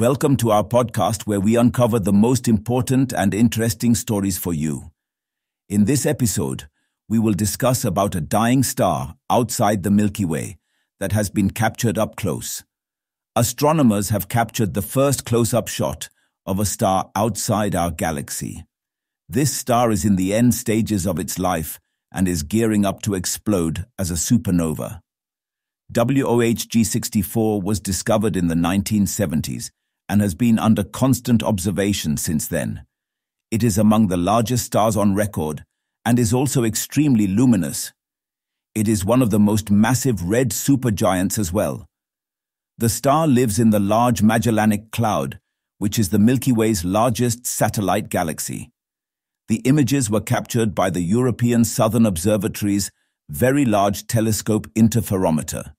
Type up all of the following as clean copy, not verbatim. Welcome to our podcast where we uncover the most important and interesting stories for you. In this episode, we will discuss about a dying star outside the Milky Way that has been captured up close. Astronomers have captured the first close-up shot of a star outside our galaxy. This star is in the end stages of its life and is gearing up to explode as a supernova. WOH G64 was discovered in the 1970s and has been under constant observation since then. It is among the largest stars on record and is also extremely luminous. It is one of the most massive red supergiants as well. The star lives in the Large Magellanic Cloud, which is the Milky Way's largest satellite galaxy. The images were captured by the European Southern Observatory's Very Large Telescope interferometer.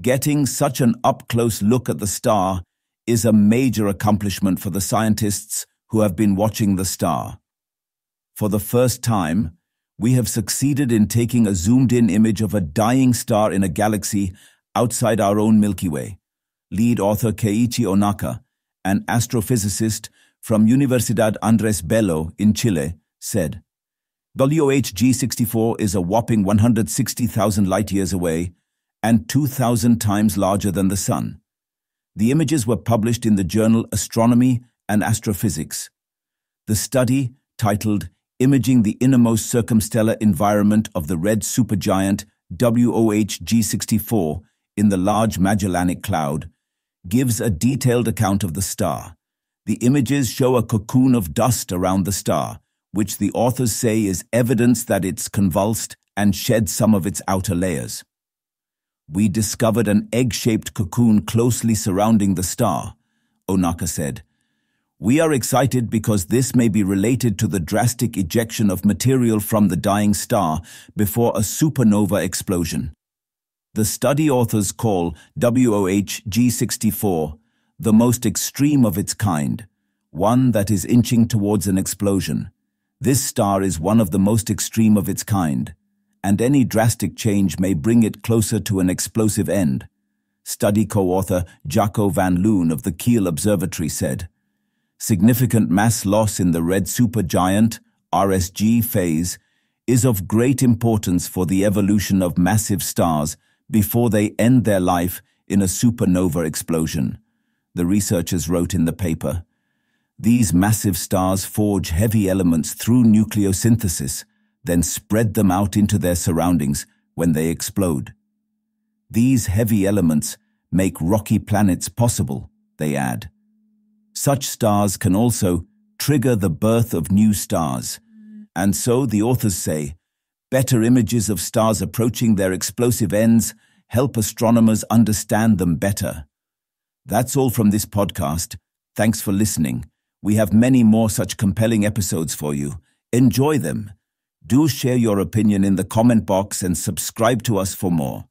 Getting such an up-close look at the star is a major accomplishment for the scientists who have been watching the star. For the first time, we have succeeded in taking a zoomed-in image of a dying star in a galaxy outside our own Milky Way. Lead author Keiichi Onaka, an astrophysicist from Universidad Andres Bello in Chile, said, WOH G64 is a whopping 160,000 light-years away and 2,000 times larger than the Sun. The images were published in the journal Astronomy and Astrophysics. The study, titled Imaging the Innermost Circumstellar Environment of the Red Supergiant WOH G64 in the Large Magellanic Cloud, gives a detailed account of the star. The images show a cocoon of dust around the star, which the authors say is evidence that it's convulsed and shed some of its outer layers. We discovered an egg-shaped cocoon closely surrounding the star, Onaka said. We are excited because this may be related to the drastic ejection of material from the dying star before a supernova explosion. The study authors call WOH G64 the most extreme of its kind, one that is inching towards an explosion. This star is one of the most extreme of its kind, and any drastic change may bring it closer to an explosive end. Study co-author Jaco van Loon of the Keele Observatory said, significant mass loss in the red supergiant RSG phase is of great importance for the evolution of massive stars before they end their life in a supernova explosion. The researchers wrote in the paper, these massive stars forge heavy elements through nucleosynthesis, then spread them out into their surroundings when they explode. These heavy elements make rocky planets possible, they add. Such stars can also trigger the birth of new stars. And so, the authors say, better images of stars approaching their explosive ends help astronomers understand them better. That's all from this podcast. Thanks for listening. We have many more such compelling episodes for you. Enjoy them. Do share your opinion in the comment box and subscribe to us for more.